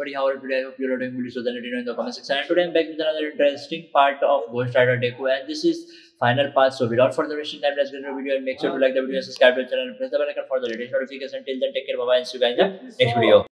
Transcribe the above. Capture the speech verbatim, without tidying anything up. everybody, how are you today? I hope you are doing good. So then let me know in the comment section. And today I'm back with another interesting part of Ghost Rider Deco, and this is final part. So without further wasting time, let's get into the video, and make sure to like the video and subscribe to the channel and press the bell icon for the latest notifications. Until then, take care, bye bye, and see you guys in the next video.